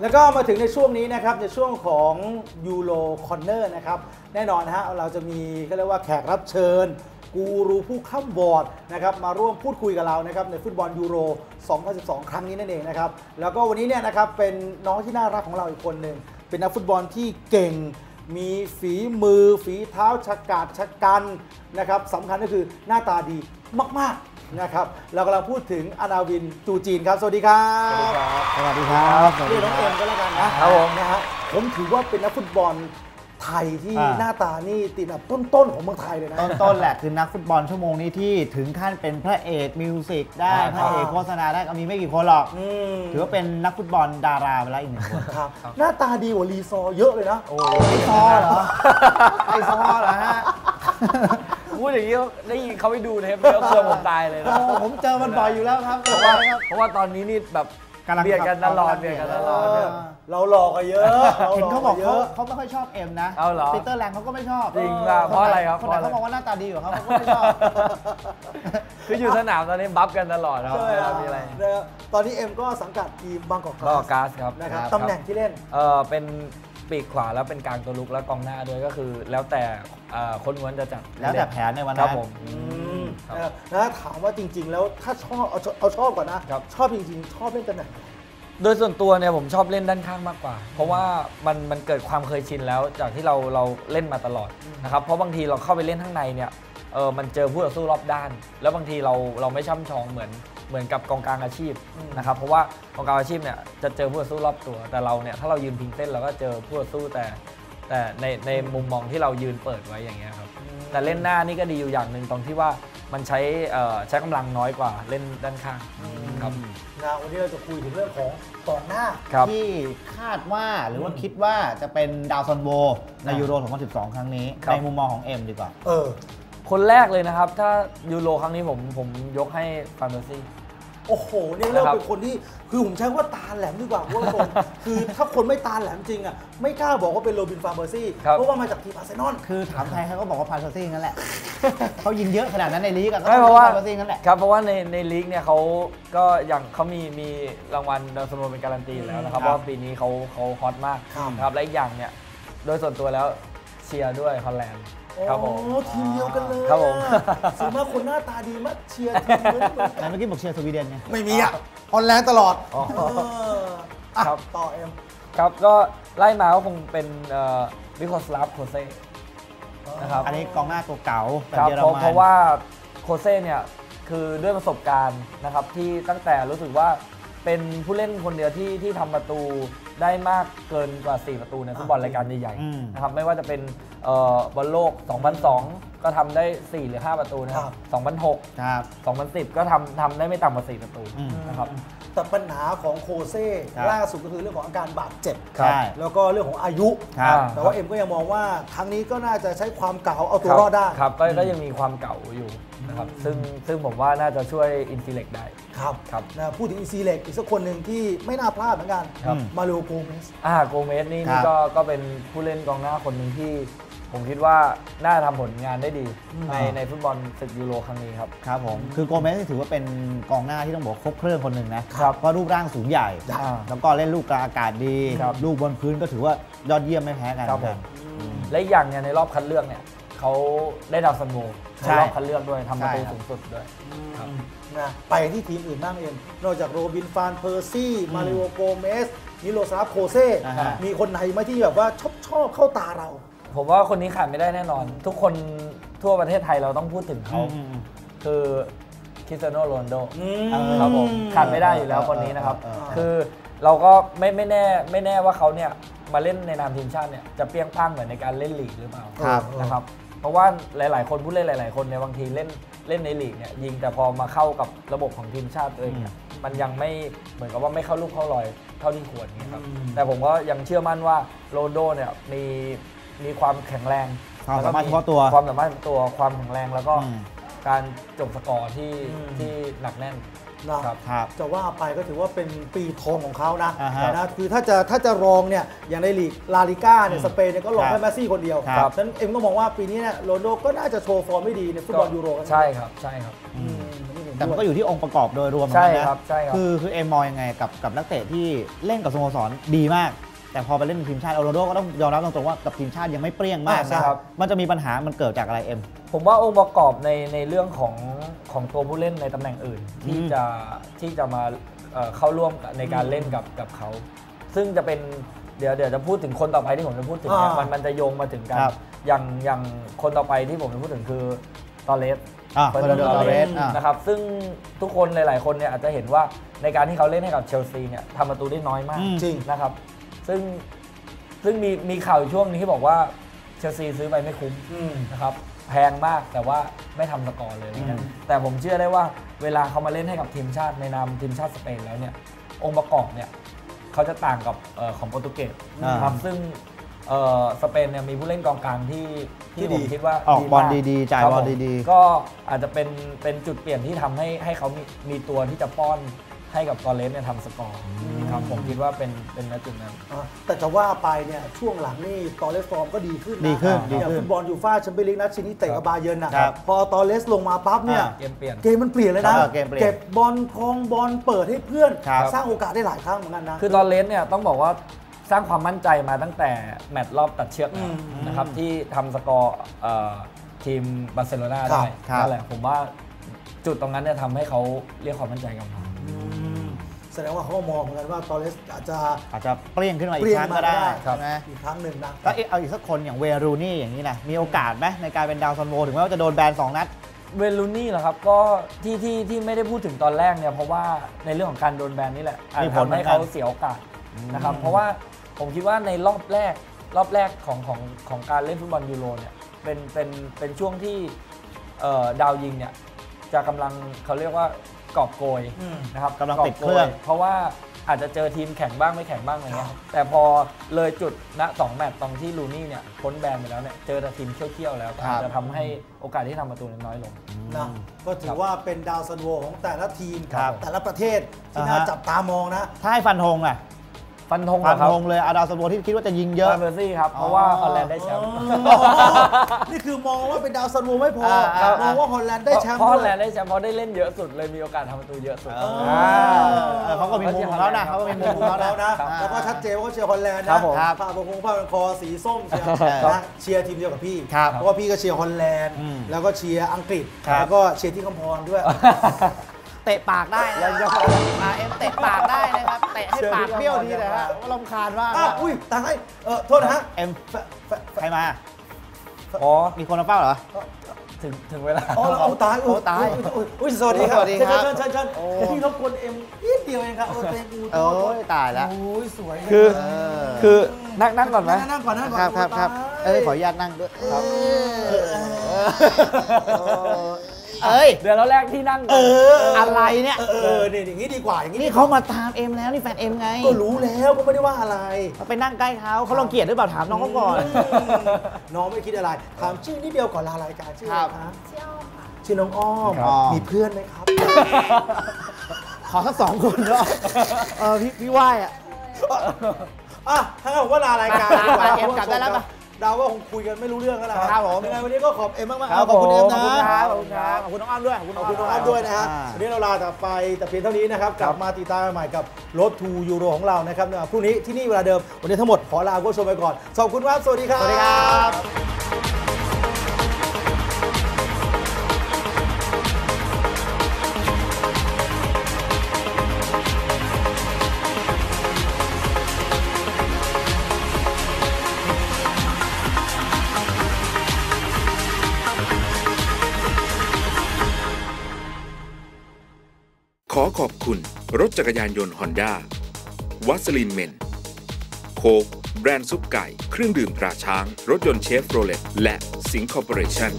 แล้วก็มาถึงในช่วงนี้นะครับในช่วงของยูโรคอร์เนอร์นะครับแน่นอนนะฮะเราจะมีก็เรียกว่าแขกรับเชิญกูรูผู้ข้ามบอร์ดนะครับมาร่วมพูดคุยกับเรานะครับในฟุตบอลยูโร 2012 ครั้งนี้นั่นเองนะครับแล้วก็วันนี้เนี่ยนะครับเป็นน้องที่น่ารักของเราอีกคนหนึ่งเป็นนักฟุตบอลที่เก่งมีฝีมือฝีเท้าฉกาจนะครับสำคัญก็คือหน้าตาดีมากๆนะครับเรากำลังพูดถึงอนาวินจูจีนครับสวัสดีครับสวัสดีครับเรียกน้องเอ็มก็แล้วกันนะครับผมนะฮะผมถือว่าเป็นนักฟุตบอลไทยที่หน้าตานี่ติดอันดับต้นๆของเมืองไทยเลยนะต้นๆแหละคือนักฟุตบอลชั่วโมงนี้ที่ถึงขั้นเป็นพระเอกมิวสิกได้พระเอกโฆษณาได้ก็มีไม่กี่คนหรอกถือว่าเป็นนักฟุตบอลดาราไปแล้วอีกหนึ่งคนครับหน้าตาดีกว่าลีซอเยอะเลยนะโอ้ลีซอเหรอลีซอเหรอฮะพูดอย่างนี้ได้ยินเขาไปดูเทปแล้วเพื่อนผมตายเลยนะผมเจอมันบ่อยอยู่แล้วครับเพราะว่าตอนนี้นี่แบบเบียดกันตลอดเราหลอกกันเยอะเห็นเขาบอกเขาไม่ค่อยชอบเอ็มนะปีเตอร์แลงเขาก็ไม่ชอบจริงป่ะเพราะอะไรครับคนไหนเขาบอกว่าหน้าตาดีกว่าเขาก็ไม่ชอบคืออยู่สนามตอนนี้บัฟกันตลอดครับมีอะไรตอนนี้เอ็มก็สังกัดทีมบางกอกกลาสครับนะครับตำแหน่งที่เล่นเป็นปีกขวาแล้วเป็นกลางตัวลุกแล้วกองหน้าด้วยก็คือแล้วแต่คนล้วนจะจัดแล้วแต่แผนในวันนั้นครับผมนะถามว่าจริงๆแล้วถ้าชอบเอาชอบก่อนนะชอบจริงๆชอบเล่นตำแหน่งโดยส่วนตัวเนี่ยผมชอบเล่นด้านข้างมากกว่าเพราะว่ามันเกิดความเคยชินแล้วจากที่เราเล่นมาตลอดนะครับเพราะบางทีเราเข้าไปเล่นข้างในเนี่ยมันเจอผู้ต่อสู้รอบด้านแล้วบางทีเราไม่ช่ำชองเหมือนกับกองกลางอาชีพนะครับเพราะว่ากองกลางอาชีพเนี่ยจะเจอผู้ต่อสู้รอบตัวแต่เราเนี่ยถ้าเรายืนพิงเส้นเราก็เจอผู้ต่อสู้แต่ในมุมมองที่เรายืนเปิดไว้อย่างเงี้ยครับแต่เล่นหน้านี่ก็ดีอยู่อย่างหนึ่งตรงที่ว่ามันใช้กำลังน้อยกว่าเล่นด้านข้างครับวันนี้เราจะคุยถึงเรื่องของกองหน้าที่คาดว่าหรือว่าคิดว่าจะเป็นดาวซันโวในยูโร 2012 ครั้งนี้ในมุมมองของเอ็มดีกว่าคนแรกเลยนะครับถ้ายูโรครั้งนี้ผมยกให้ฟานเดอร์ซี่โอ้โหนี่เริ่มเป็นคนที่คือผมใช้ว่าตาแหลมดีกว่าเพราะว่าคือถ้าคนไม่ตาแหลมจริงอ่ะไม่กล้าบอกว่าเป็นโรบินฟานเดอร์ซี่เพราะว่ามาจากทีมอาร์เซนอลคือถามใครเขาก็บอกว่าฟานเดอร์ซี่นั่นแหละเขายิงเยอะขนาดนั้นในลีกก็ไม่เพราะว่าฟานเดอร์ซี่นั่นแหละครับเพราะว่าในลีกเนี่ยเขาก็อย่างเขามีรางวัลดาวซันโวเป็นการันตีแล้วนะครับว่าปีนี้เขาฮอตมากครับและอีกอย่างเนี่ยโดยส่วนตัวแล้วเชียร์ด้วยฮอลแลนด์ครับผมทีมเดียวกันเลยครับผมสมมติคนหน้าตาดีมากเชียร์ทีมเดียวกันเมื่อกี้บอกเชียร์สวีเดนไงไม่มีอ่ะออนไลน์ตลอดครับต่อเอ็มครับก็ไล่มาก็คงเป็นวิโคสลาฟโคเซ่นะครับอันนี้กองหน้าตัวเก่าครับเพราะว่าโคเซ่เนี่ยคือด้วยประสบการณ์นะครับที่ตั้งแต่รู้สึกว่าเป็นผู้เล่นคนเดียวที่ทำประตูได้มากเกินกว่า4ประตูในฟุตบอลรายการใหญ่ๆนะครับไม่ว่าจะเป็นบอลโลก2002ก็ทำได้4หรือ5ประตูนะครับ2006ครับ2010ก็ทำได้ไม่ต่ำกว่า4ประตูนะครับแต่ปัญหาของโคเซ่ล่าสุดก็คือเรื่องของอาการบาดเจ็บแล้วก็เรื่องของอายุแต่ว่าเอ็มก็ยังมองว่าครั้งนี้ก็น่าจะใช้ความเก่าเอาตัวรอดได้ครับก็ยังมีความเก่าอยู่นะครับซึ่งผมว่าน่าจะช่วยอินซีเล็กได้ครับนะพูดถึงอินซีเล็กอีกสักคนหนึ่งที่ไม่น่าพลาดเหมือนกันมาริโอ โกเมสโกเมสนี่ก็เป็นผู้เล่นกองหน้าคนหนึ่งที่ผมคิดว่าน่าทำผลงานได้ดีในฟุตบอลศึกยูโรครั้งนี้ครับผมคือโกเมสถือว่าเป็นกองหน้าที่ต้องบอกครบเครื่องคนหนึ่งนะครับเพราะรูปร่างสูงใหญ่แล้วก็เล่นลูกกลางอากาศดีลูกบนพื้นก็ถือว่ายอดเยี่ยมไม่แพ้กันครับและอย่างเนี่ยในรอบคัดเลือกเนี่ยเขาได้ดาวซันโวในรอบคัดเลือกด้วยทำประตูสูงสุดด้วยไปที่ทีมอื่นบ้างเองนอกจากโรบินฟานเพอร์ซี่มาริโอโกเมสนิโรซาฟโคเซ่มีคนไหนไหมที่แบบว่าชอบเข้าตาเราผมว่าคนนี้ขาดไม่ได้แน่นอนทุกคนทั่วประเทศไทยเราต้องพูดถึงเขาคือคริสเตียโน โรนัลโดครับผมขาดไม่ได้อยู่แล้วคนนี้นะครับคือเราก็ไม่แน่ว่าเขาเนี่ยมาเล่นในนามทีมชาติเนี่ยจะเปรี้ยงปร้างเหมือนในการเล่นลีกหรือเปล่านะครับเพราะว่าหลายๆคนผู้เล่นหลายๆคนเนี่ยบางทีเล่นในลีกเนี่ยยิงแต่พอมาเข้ากับระบบของทีมชาติตัวเองเนี่ยมันยังไม่เหมือนกับว่าไม่เข้าลูกเข้ารอยเท่าที่ควรนะครับแต่ผมก็ยังเชื่อมั่นว่าโรนัลโดเนี่ยมีความแข็งแรงความสามารถเฉพาะตัวความแข็งแรงแล้วก็การจบสกอร์ที่หนักแน่นครับจะว่าไปก็ถือว่าเป็นปีทองของเขานะคือถ้าจะรองเนี่ยอย่างในลีกลาลิก้าเนี่ยสเปนเนี่ยก็รองแค่เมสซี่คนเดียวฉะนั้นเอ็มก็มองว่าปีนี้เนี่ยโรนัลโดก็น่าจะโชว์ฟอร์มไม่ดีในฟุตบอลยูโรใช่ครับ แต่มันก็อยู่ที่องค์ประกอบโดยรวมนะใช่ครับใช่ครับคือเอ็มมองยังไงกับนักเตะที่เล่นกับสโมสรดีมากแต่พอไปเล่นทีมชาติโรนัลโดก็ต้องยอมรับตรงๆว่ากับทีมชาติยังไม่เปรี้ยงมากนะครับมันจะมีปัญหามันเกิดจากอะไรเอ็มผมว่าองค์ประกอบในเรื่องของตัวผู้เล่นในตำแหน่งอื่นที่จะมาเข้าร่วมในการเล่นกับเขาซึ่งจะเป็นเดี๋ยวจะพูดถึงคนต่อไปที่ผมจะพูดถึงมันจะโยงมาถึงกันอย่างคนต่อไปที่ผมจะพูดถึงคือตอเรสนะครับซึ่งทุกคนหลายๆคนเนี่ยอาจจะเห็นว่าในการที่เขาเล่นให้กับเชลซีเนี่ยทำประตูได้น้อยมากจริงนะครับซึ่งมีข่าวช่วงนี้ที่บอกว่าเชลซีซื้อไปไม่คุ้มนะครับแพงมากแต่ว่าไม่ทำสกอร์เลยนะแต่ผมเชื่อได้ว่าเวลาเขามาเล่นให้กับทีมชาติในนามทีมชาติสเปนแล้วเนี่ยองค์ประกอบเนี่ยเขาจะต่างกับของโปรตุเกสนะครับซึ่งสเปนเนี่ยมีผู้เล่นกองกลางที่ผมคิดว่าออกบอลดีๆจ่ายบอลดีๆก็อาจจะเป็นจุดเปลี่ยนที่ทำให้เขามีตัวที่จะป้อนให้กับตอเลสเนี่ยทำสกอร์ครับผมคิดว่าเป็นจุดนั้นแต่จะว่าไปเนี่ยช่วงหลังนี่ตอเลสฟอร์มก็ดีขึ้นอย่างฟุตบอลยูฟ่าแชมเปี้ยนลีกนัดชิงนี้เตะกับบาเยิร์นนะครับพอตอเลสลงมาปั๊บเนี่ยเกมมันเปลี่ยนเลยนะเก็บบอลครองบอลเปิดให้เพื่อนสร้างโอกาสได้หลายครั้งเหมือนกันนะคือตอเลสเนี่ยต้องบอกว่าสร้างความมั่นใจมาตั้งแต่แมตช์รอบตัดเชือกนะครับที่ทำสกอร์ทีมบาร์เซโลนาได้นั่นแหละผมว่าจุดตรงนั้นเนี่ยทำให้เขาเรียกความมั่นใจกลับมาแสดงว่าเขามองเหมือนกันว่าตอเลสอาจจะเปลี่ยนขึ้นมาอีกครั้งก็ได้อีกครั้งหนึ่งนะถ้าเอาอีกสักคนอย่างเวรูนี่อย่างนี้นะมีโอกาสไหมในการเป็นดาวซันโวถึงแม้ว่าจะโดนแบน2 นัดเวรูนี่เหรอครับก็ที่ไม่ได้พูดถึงตอนแรกเนี่ยเพราะว่าในเรื่องของการโดนแบนนี่แหละทำให้เขาเสียโอกาสนะครับเพราะว่าผมคิดว่าในรอบแรกของการเล่นฟุตบอลยูโรเนี่ยเป็นช่วงที่ดาวยิงเนี่ยจะกำลังเขาเรียกว่ากอบโกยนะครับกำลังติดเครื่องเพราะว่าอาจจะเจอทีมแข่งบ้างไม่แข่งบ้างอะไรเงี้ยแต่พอเลยจุดณ2 แมตช์ตรงที่ลูนี่เนี่ยพ้นแบนไปแล้วเนี่ยเจอแต่ทีมเขี้ยวๆแล้วจะทำให้โอกาสที่ทำประตูน้อยลงนะก็ถือว่าเป็นดาวซันโวของแต่ละทีมแต่ละประเทศที่น่าจับตามองนะถ้าให้ฟันธงอะฟันธงเลยอาดาวซันโวที่คิดว่าจะยิงเยอะเมอร์ซี่ครับเพราะว่าฮอลแลนด์ได้แชมป์นี่คือมองว่าเป็นดาวซันโวไม่พอมองว่าฮอลแลนด์ได้แชมป์เพราะฮอลแลนด์ได้แชมป์เพราะได้เล่นเยอะสุดเลยมีโอกาสทำประตูเยอะสุดเขาก็มีมุมของเขานะเขาก็มีมุมของเขาแล้วนะแล้วก็ชัดเจนว่าเชียร์ฮอลแลนด์นะผ้าพันคอสีส้มเชียร์ทีมเดียวกับพี่เพราะว่าพี่ก็เชียร์ฮอลแลนด์แล้วก็เชียร์อังกฤษแล้วก็เชียร์ที่คำพรด้วยเตะปากได้นะเอ็มเตะปากได้นะครับเตะให้ปากเบี้ยวดีนะฮะรำคาญมากอุ้ยตายโทษนะฮะเอ็มใครมาอ๋อมีคนมาเฝ้าเหรอถึงเวลาเอาตายอุ้ยสวัสดีครับเชิญที่รบกวนเอ็มนิดเดียวเองครับโอ้ยตายแล้วอุ้ยสวยคือนั่งก่อนไหมนั่งก่อนครับขออนุญาตนั่งด้วยเดือนแล้วแรกที่นั่งอะไรเนี่ยเนี่ยอย่างนี้ดีกว่าอย่างนี้นี่เขามาตามเอ็มแล้วนี่แฟนเอ็มไงก็รู้แล้วก็ไม่ได้ว่าอะไรไปนั่งใกล้เขาเขาลองเกียดหรือเปล่าถามน้องเขาก่อนน้องไม่คิดอะไรถามชื่อนิดเดียวก่อนลารายการชื่ออะไรคะชื่อน้องอ้อมมีเพื่อนไหมครับขอสัก2 คนเนาะพี่ว่ายอ่ะถ้าเขาบอกว่ารายการเอ็มกลับได้แล้วปะเราก็คงคุยกันไม่รู้เรื่องกันแล้วครับผมยังไงวันนี้ก็ขอบเอ็มมากๆขอบคุณเอ็มนะขอบคุณครับขอบคุณน้องอ้ำด้วยขอบคุณน้องอ้ำด้วยนะฮะวันนี้เราลาจากไปแต่เพียงเท่านี้นะครับกลับมาติดตามใหม่กับรถทูยูโรของเรานะครับพรุ่งนี้ที่นี่เวลาเดิมวันนี้ทั้งหมดขอลาคุณผู้ชมไปก่อนขอบคุณครับสวัสดีครับสวัสดีครับขอขอบคุณรถจักรยานยนต์ Honda วัสลินเมนโคกแบรนด์ซุปไก่เครื่องดื่มตราช้างรถยนต์เชฟโรเลตและสิงคอร์ปอเรชั่น